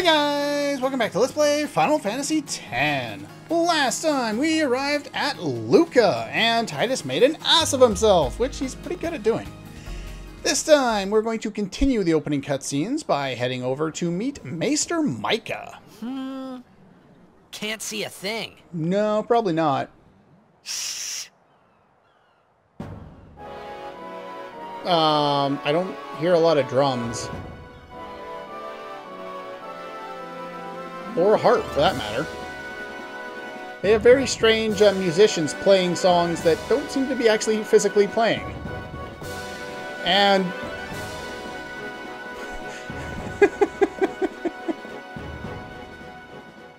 Hey guys, welcome back to Let's Play Final Fantasy X. Last time we arrived at Luca, and Tidus made an ass of himself, which he's pretty good at doing. This time we're going to continue the opening cutscenes by heading over to meet Maester Micah. Can't see a thing. No, probably not. Shh. I don't hear a lot of drums. Or harp, for that matter. They have very strange musicians playing songs that don't seem to be actually physically playing. And...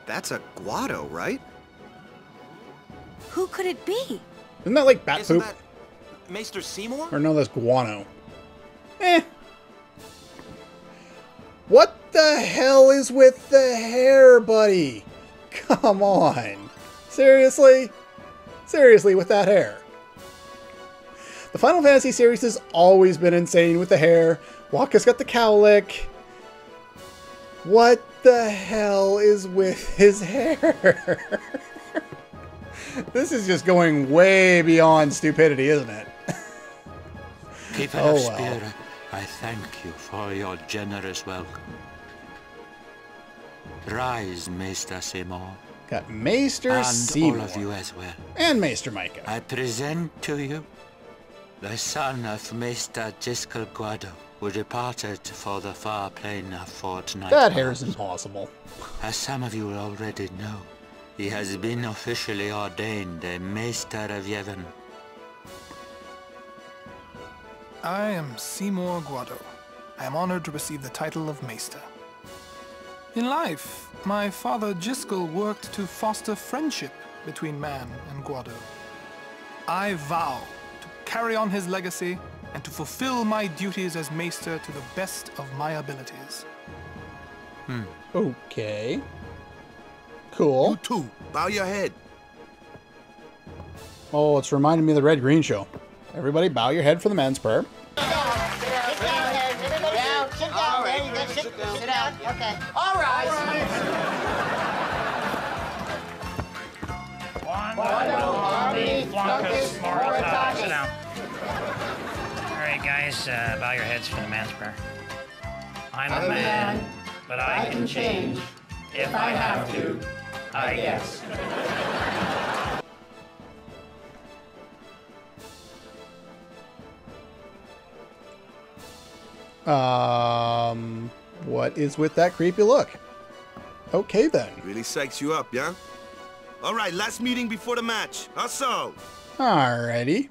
That's a Guado, right? Who could it be? Isn't that like bat poop? That Maester Seymour? Or no, that's guano. What the hell is with the hair, buddy? Come on. Seriously? Seriously, with that hair. The Final Fantasy series has always been insane with the hair. Wakka's got the cowlick. What the hell is with his hair? This is just going way beyond stupidity, isn't it? Oh, well. I thank you for your generous welcome. Rise, Maester Seymour. Got Maester Seymour. And all of you as well. And Maester Micah. I present to you the son of Maester Jyscal Guado, who departed for the far plain of Fortnight. That hair is impossible. As some of you already know, he has been officially ordained a Maester of Yevon. I am Seymour Guado. I am honored to receive the title of Maester. In life, my father Jyscal worked to foster friendship between man and Guado. I vow to carry on his legacy and to fulfill my duties as Maester to the best of my abilities. Okay. Cool. You too. Bow your head. Oh, it's reminding me of the Red-Green Show. Everybody bow your head for the man's prayer. Sit down. Okay. All right. All right, guys, bow your heads for the man's prayer. I'm a man, but I can change if I have to, I guess. What is with that creepy look? Okay, then. Really psychs you up, yeah? Alright, last meeting before the match. Also. Alrighty.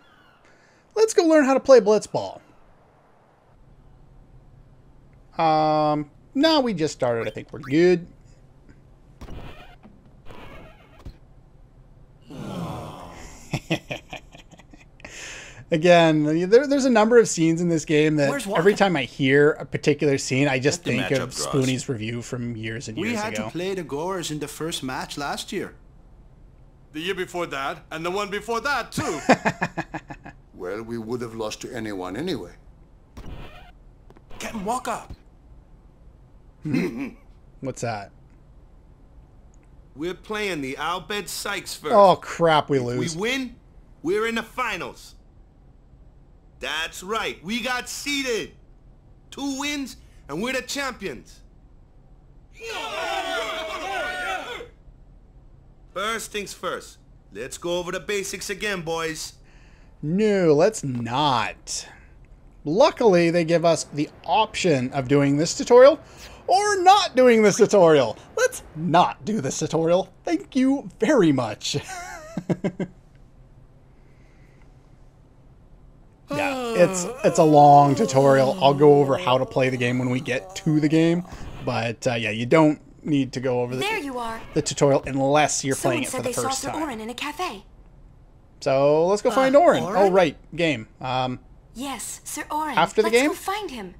Let's go learn how to play Blitzball. No, we just started. I think we're good. Again, there's a number of scenes in this game that every time I hear a particular scene, I just think of Spoonie's review from years and years ago. We had to play the Gorers in the first match last year. The year before that, and the one before that, too. Well, we would have lost to anyone anyway. Captain Wakka. What's that? We're playing the Al Bhed Psyches first. Oh, crap, we lose. If we win, we're in the finals. That's right, we got seeded. 2 wins, and we're the champions. First things first, let's go over the basics again, boys. No, let's not. Luckily, they give us the option of doing this tutorial or not doing this tutorial. Let's not do this tutorial. Thank you very much. Yeah, it's a long tutorial. I'll go over how to play the game when we get to the game, but yeah, you don't need to go over the tutorial unless you're playing it for the first time. Someone said they saw Sir Auron in a cafe. So let's go find Auron. Oh right, game. Yes, Sir Auron. After the game, let's go find him.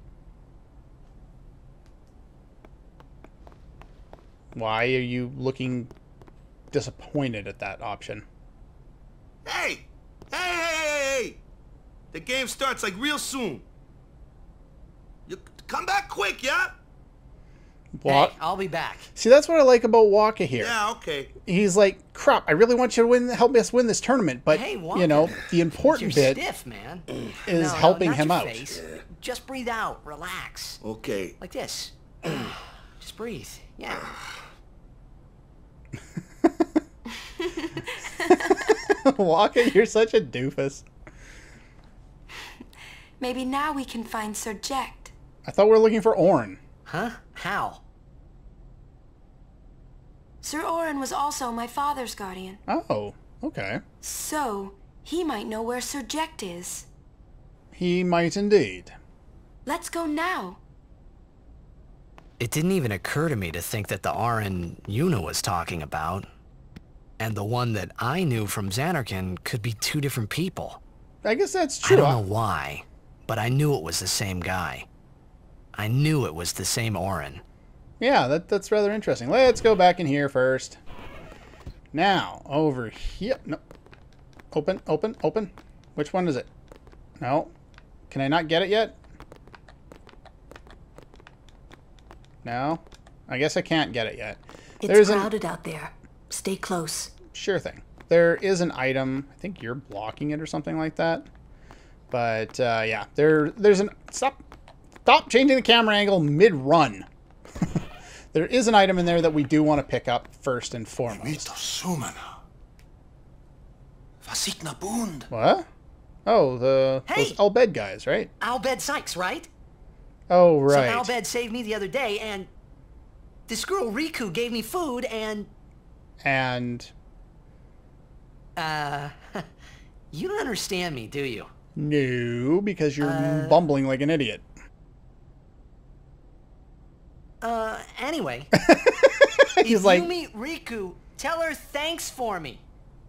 Why are you looking disappointed at that option? Hey! Hey! The game starts like real soon. You come back quick, yeah? Hey, I'll be back. See, that's what I like about Wakka here. Yeah, okay. He's like, crap, I really want you to win, help us win this tournament, but, hey, you know, the important bit stiff, man. Is no, helping him out. Yeah. Just breathe out. Relax. Okay. Like this. Just breathe. Yeah. Wakka, you're such a doofus. Maybe now we can find Sir Jecht. I thought we were looking for Orin. Huh? How? Sir Auron was also my father's guardian. Oh, okay. So, he might know where Sir Jecht is. He might indeed. Let's go now. It didn't even occur to me to think that the Auron Yuna was talking about, and the one that I knew from Zanarkin could be two different people. I guess that's true. I don't know why, but I knew it was the same guy. I knew it was the same Orin. Yeah, that's rather interesting. Let's go back in here first. Now, over here. No. Open, open, open. Which one is it? No. Can I not get it yet? No. I guess I can't get it yet. It's crowded out there. Stay close. Sure thing. There is an item. I think you're blocking it or something like that. But, yeah. There's an... Stop. Stop changing the camera angle mid-run. There is an item in there that we do want to pick up first and foremost. What? Oh, those Al Bhed guys, right? Al Bhed Psyches, right? Oh, right. So Al Bhed saved me the other day, and this girl Rikku gave me food, and... And? You don't understand me, do you? No, because you're bumbling like an idiot. Anyway. He's like, you meet Rikku, tell her thanks for me.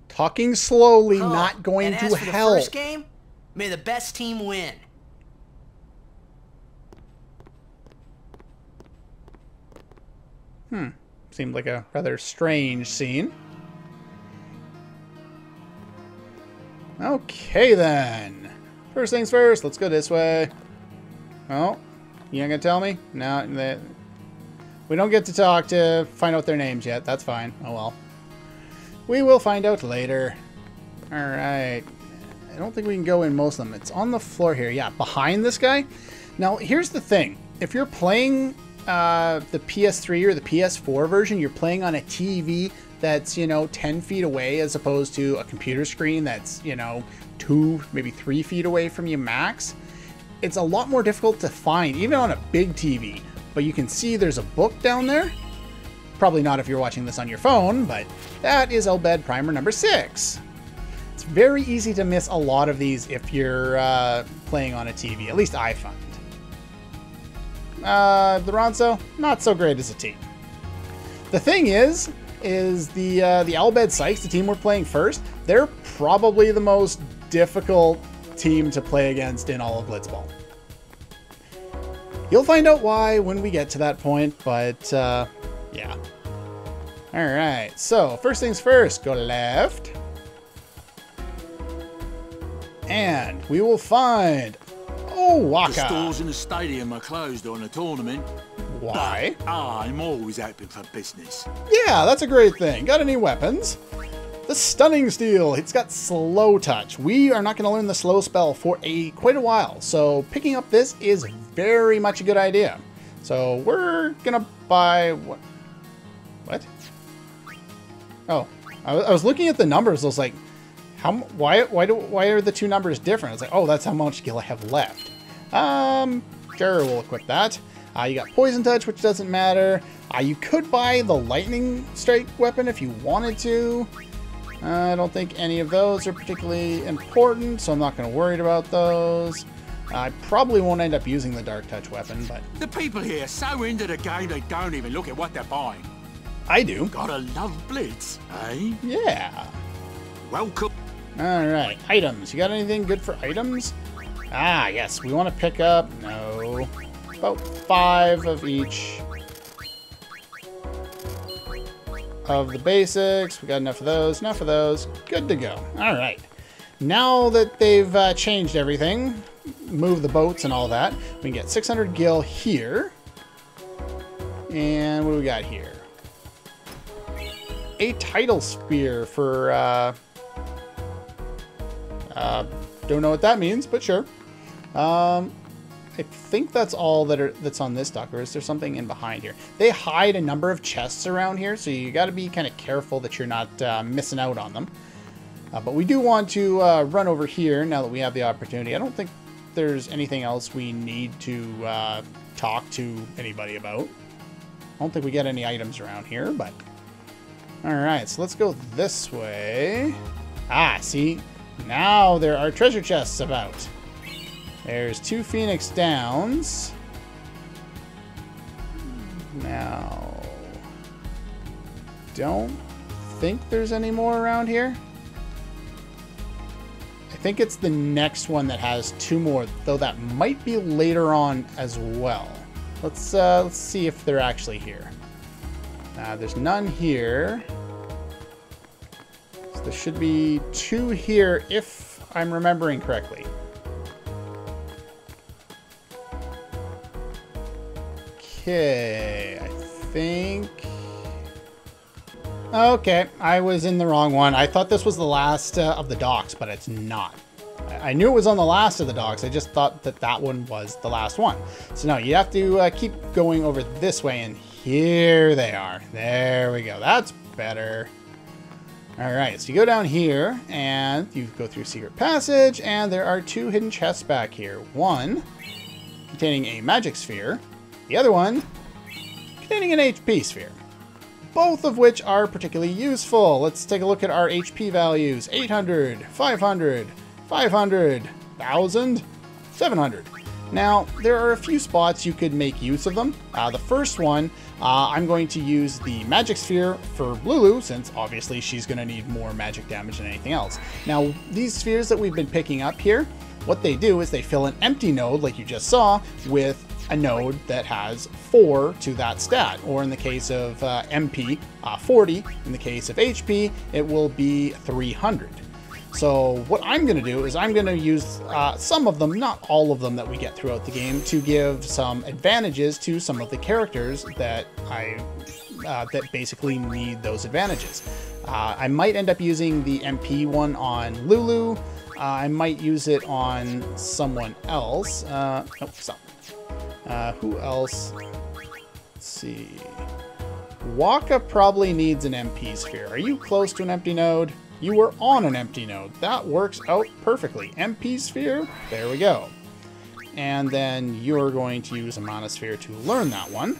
Talking slowly, not going to hell. First game, may the best team win. Hmm. Seemed like a rather strange scene. Okay, then. First things first, let's go this way. Oh, you ain't gonna tell me? No, that... We don't get to talk to find out their names yet. That's fine. Oh, well. We will find out later. All right. I don't think we can go in most of them. It's on the floor here. Yeah, behind this guy. Now, here's the thing. If you're playing the PS3 or the PS4 version, you're playing on a TV that's, you know, 10 feet away as opposed to a computer screen that's, you know, 2, maybe 3 feet away from you max. It's a lot more difficult to find, even on a big TV. But you can see there's a book down there. Probably not if you're watching this on your phone, but that is Al Bhed Primer number 6. It's very easy to miss a lot of these if you're playing on a TV, at least I find. The Ronso, not so great as a team. The thing is the Al Bhed Psyches, the team we're playing first, they're probably the most difficult team to play against in all of Blitzball. You'll find out why when we get to that point, but, yeah. Alright, so, first things first, go left. And we will find... Oh, Wakka! The stores in the stadium are closed on a tournament. Why? But I'm always open for business. Yeah, that's a great thing. Got any weapons? The Stunning Steel. It's got Slow Touch. We are not going to learn the Slow spell for quite a while, so picking up this is very much a good idea. So we're going to buy... What? Oh, I was looking at the numbers. I was like, why are the two numbers different? I was like, oh, that's how much skill I have left. Sure, we'll equip that. You got Poison Touch, which doesn't matter. You could buy the Lightning Strike weapon if you wanted to. I don't think any of those are particularly important, so I'm not going to worry about those. I probably won't end up using the Dark Touch weapon, but... The people here are so into the game they don't even look at what they're buying. I do. Gotta love Blitz, eh? Yeah. Welcome. Alright, items. You got anything good for items? Ah, yes. We want to pick up... No. About 5 of each... of the basics. We got enough of those, good to go. All right, now that they've changed everything, move the boats and all that, we can get 600 gil here, And what do we got here? A title spear for, don't know what that means, but sure. I think that's all that that's on this dock, or is there something in behind here? They hide a number of chests around here, so you got to be kind of careful that you're not missing out on them. But we do want to run over here now that we have the opportunity. I don't think there's anything else we need to talk to anybody about. I don't think we get any items around here, but... Alright, so let's go this way. Ah, see? Now there are treasure chests about. There's 2 Phoenix Downs. Now... don't think there's any more around here. I think it's the next one that has 2 more, though that might be later on as well. Let's see if they're actually here. There's none here. So there should be 2 here if I'm remembering correctly. Okay, I think... okay, I was in the wrong one. I thought this was the last of the docks, but it's not. I knew it was on the last of the docks. I just thought that that one was the last one. So now you have to keep going over this way, and here they are. There we go. That's better. All right, so you go down here, and you go through Secret Passage, and there are 2 hidden chests back here. One containing a magic sphere, the other one containing an HP sphere. Both of which are particularly useful. Let's take a look at our HP values. 800, 500... 500, 1,000, 700. Now, there are a few spots you could make use of them. The first one, I'm going to use the magic sphere for Lulu, since obviously she's going to need more magic damage than anything else. Now, these spheres that we've been picking up here, what they do is they fill an empty node, like you just saw, with a node that has 4 to that stat, or in the case of MP, 40. In the case of HP, it will be 300. So what I'm going to do is I'm going to use some of them, not all of them that we get throughout the game, to give some advantages to some of the characters that that basically need those advantages. I might end up using the MP one on Lulu. I might use it on someone else. Nope, stop. Who else? Let's see. Wakka probably needs an MP sphere. Are you close to an empty node? You were on an empty node. That works out perfectly. MP sphere, there we go. And then you're going to use a monosphere to learn that one.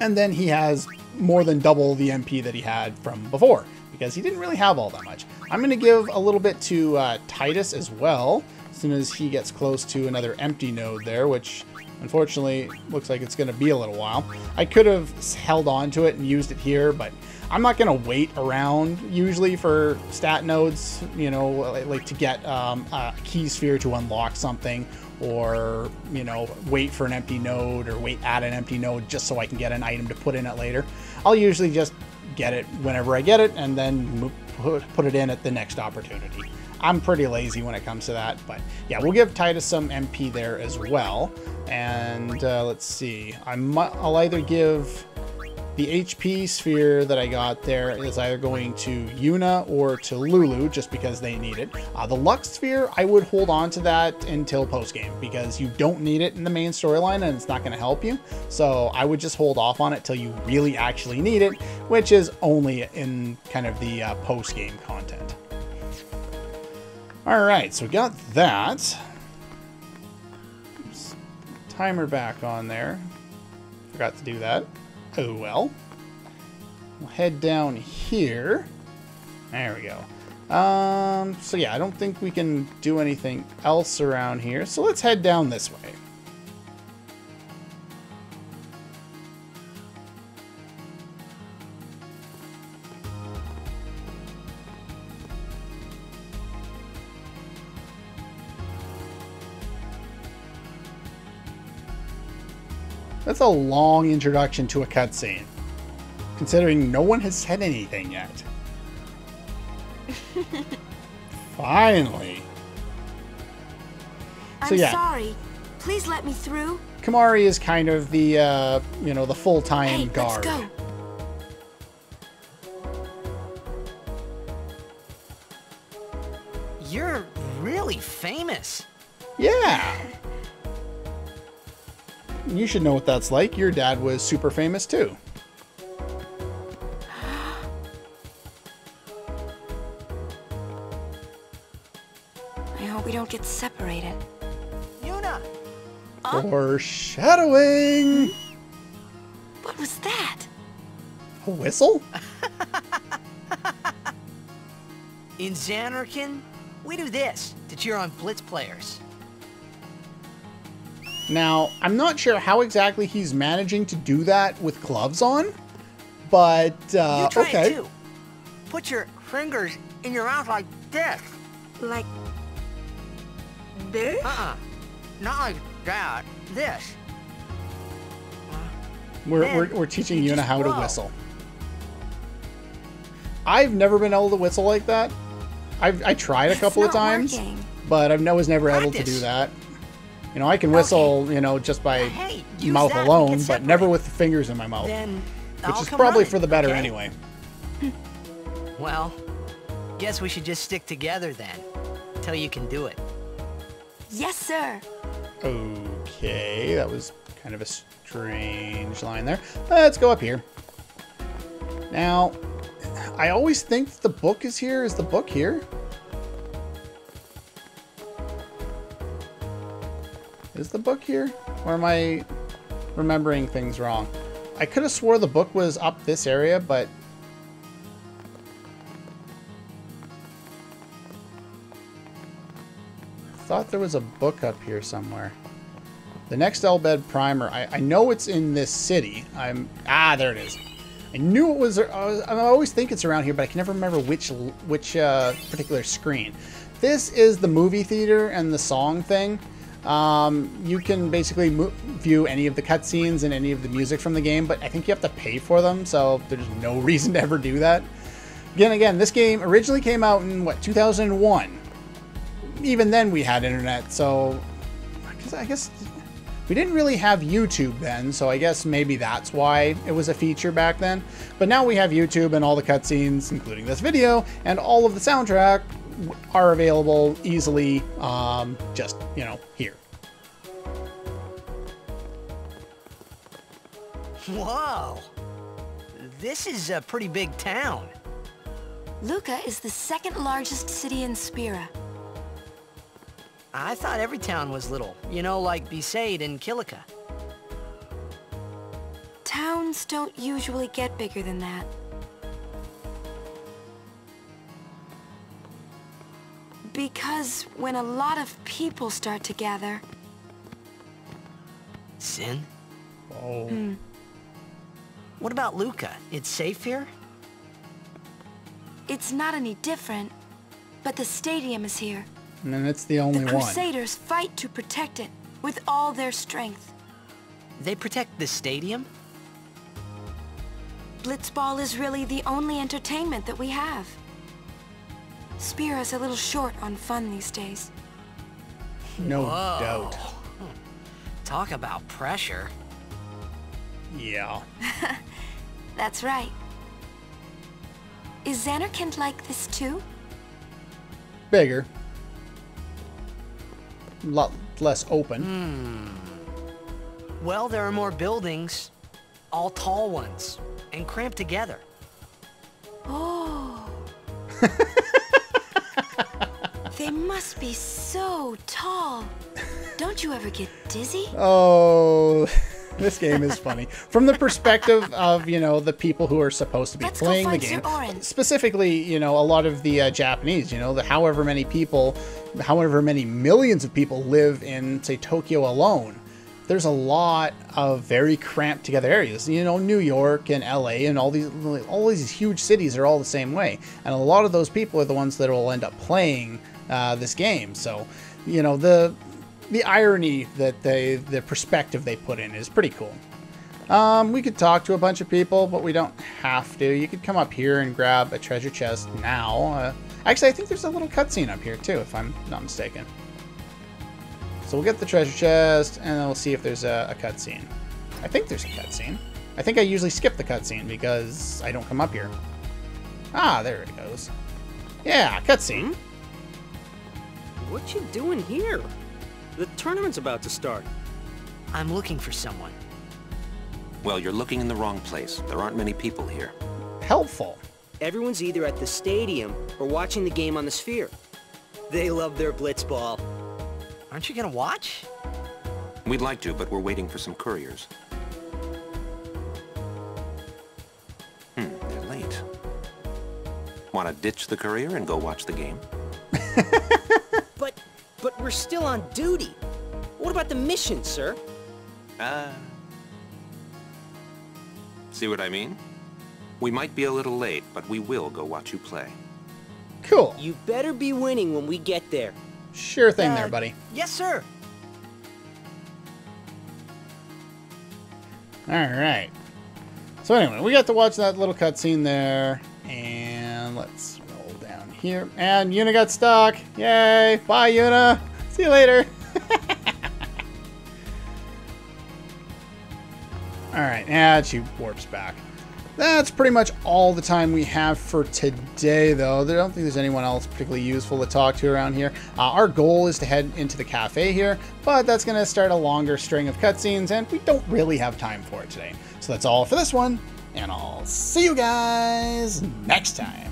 And then he has more than double the MP that he had from before, because he didn't really have all that much. I'm going to give a little bit to Tidus as well, as soon as he gets close to another empty node there, which unfortunately looks like it's going to be a little while. I could have held on to it and used it here, but I'm not going to wait around usually for stat nodes, you know, like to get a key sphere to unlock something, or, you know, wait for an empty node, or wait at an empty node just so I can get an item to put in it later. I'll usually just get it whenever I get it and then put it in at the next opportunity. I'm pretty lazy when it comes to that, but yeah, we'll give Tidus some MP there as well. And let's see, I'll either give... the HP sphere that I got there is either going to Yuna or to Lulu, just because they need it. The Luck sphere, I would hold on to that until post-game, because you don't need it in the main storyline and it's not going to help you. So I would just hold off on it till you really actually need it, which is only in kind of the post-game content. All right, so we got that. Oops. Timer back on there. Forgot to do that. Oh well. We'll head down here. There we go. So yeah, I don't think we can do anything else around here. So let's head down this way. That's a long introduction to a cutscene, considering no one has said anything yet. Finally. I'm sorry. Please let me through. Kimahri is kind of the, you know, the full-time guard. Let's go. You're really famous. Yeah. You should know what that's like. Your dad was super famous, too. I hope we don't get separated. Yuna! Foreshadowing! What was that? A whistle? In Zanarkin, we do this to cheer on Blitz players. Now, I'm not sure how exactly he's managing to do that with gloves on, but, you try okay. It too. Put your fingers in your mouth like this. Like this? Not like that. This. We're teaching Yuna how to whistle. I've never been able to whistle like that. I tried a couple of times, but I was never able to do that. You know, I can whistle, you know, just by mouth alone, but never with the fingers in my mouth, which is probably for the better anyway. Well, guess we should just stick together then, till you can do it. Yes, sir. Okay, that was kind of a strange line there. Let's go up here. Now, I always think the book is here. Is the book here? Is the book here? Or am I remembering things wrong? I could have swore the book was up this area, but... I thought there was a book up here somewhere. The next Al Bhed Primer. I know it's in this city. There it is. I knew it was... I always think it's around here, but I can never remember which particular screen. This is the movie theater and the song thing. You can basically view any of the cutscenes and any of the music from the game, but I think you have to pay for them, so there's no reason to ever do that. Again, this game originally came out in, what, 2001? Even then we had internet, so I guess we didn't really have YouTube then, so I guess maybe that's why it was a feature back then. But now we have YouTube, and all the cutscenes, including this video, and all of the soundtrack are available easily, just, you know, here. Whoa! This is a pretty big town. Luca is the second largest city in Spira. I thought every town was little, you know, like Besaid and Kilika. Towns don't usually get bigger than that. Because when a lot of people start to gather... Sin? Oh. Mm. What about Luca? It's safe here? It's not any different, but the stadium is here. And it's the only one. The Crusaders fight to protect it with all their strength. They protect the stadium? Blitzball is really the only entertainment that we have. Spira's a little short on fun these days. No doubt. Talk about pressure. Yeah. That's right. Is Zanarkin like this too? Bigger. A lot less open. Well, there are more buildings. All tall ones. And cramped together. Oh. They must be so tall. Don't you ever get dizzy? Oh, this game is funny. From the perspective of, you know, the people who are supposed to be playing the game. Specifically, you know, a lot of the Japanese, you know, the however many millions of people live in, say, Tokyo alone. There's a lot of very cramped together areas. You know, New York and LA and all these huge cities are all the same way. And a lot of those people are the ones that will end up playing this game. So, you know, the irony that the perspective they put in is pretty cool. We could talk to a bunch of people, but we don't have to. You could come up here and grab a treasure chest now. Actually, I think there's a little cutscene up here too, if I'm not mistaken. So we'll get the treasure chest, and then we'll see if there's a cutscene. I think there's a cutscene. I think I usually skip the cutscene because I don't come up here. Ah, there it goes. Yeah, cutscene. What you doing here? The tournament's about to start. I'm looking for someone. Well, you're looking in the wrong place. There aren't many people here. Helpful. Everyone's either at the stadium or watching the game on the sphere. They love their Blitzball. Aren't you gonna watch? We'd like to, but we're waiting for some couriers. They're late. Want to ditch the courier and go watch the game? But we're still on duty. What about the mission, sir? See what I mean? We might be a little late, but we will go watch you play. Cool. You better be winning when we get there. Sure thing there, buddy. Yes, sir. All right. So anyway, we got to watch that little cutscene there. And let's roll down here. And Yuna got stuck. Yay. Bye, Yuna. See you later. All right. And she warps back. That's pretty much all the time we have for today, though. I don't think there's anyone else particularly useful to talk to around here. Our goal is to head into the cafe here, but that's going to start a longer string of cutscenes, and we don't really have time for it today. So that's all for this one, and I'll see you guys next time.